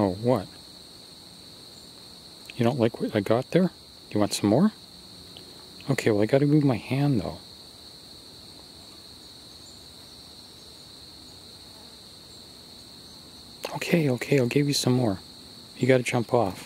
Oh, what? You don't like what I got there? You want some more? Okay, well I gotta move my hand though. Okay, I'll give you some more. You gotta jump off.